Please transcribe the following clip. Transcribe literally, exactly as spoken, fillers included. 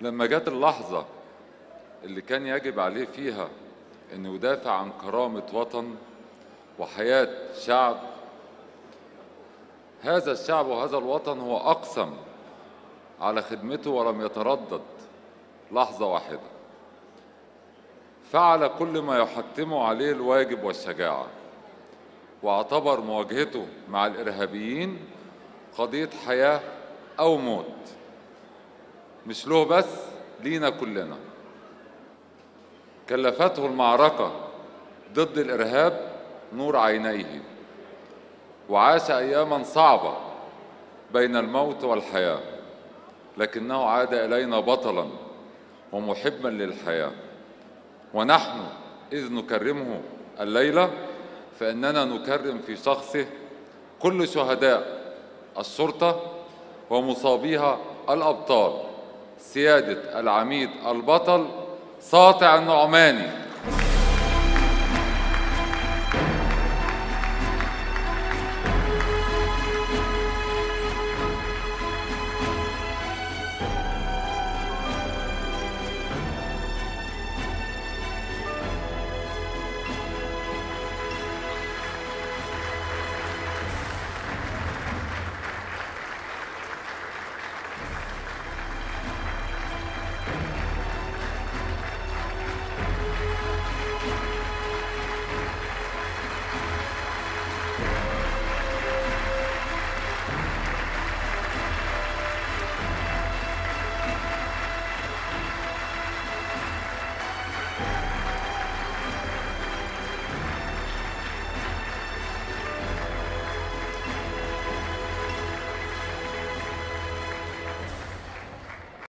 لما جت اللحظة اللي كان يجب عليه فيها إنه يدافع عن كرامة وطن وحياة شعب، هذا الشعب وهذا الوطن هو أقسم على خدمته ولم يتردد لحظة واحدة. فعل كل ما يحتمه عليه الواجب والشجاعة، واعتبر مواجهته مع الإرهابيين قضية حياة أو موت، مش له بس، لينا كلنا. كلفته المعركة ضد الإرهاب نور عينيه، وعاش أياماً صعبة بين الموت والحياة، لكنه عاد إلينا بطلاً ومحباً للحياة. ونحن إذ نكرمه الليلة فإننا نكرم في شخصه كل شهداء الشرطة ومصابيها الأبطال، سيادة العميد البطل ساطع النعماني.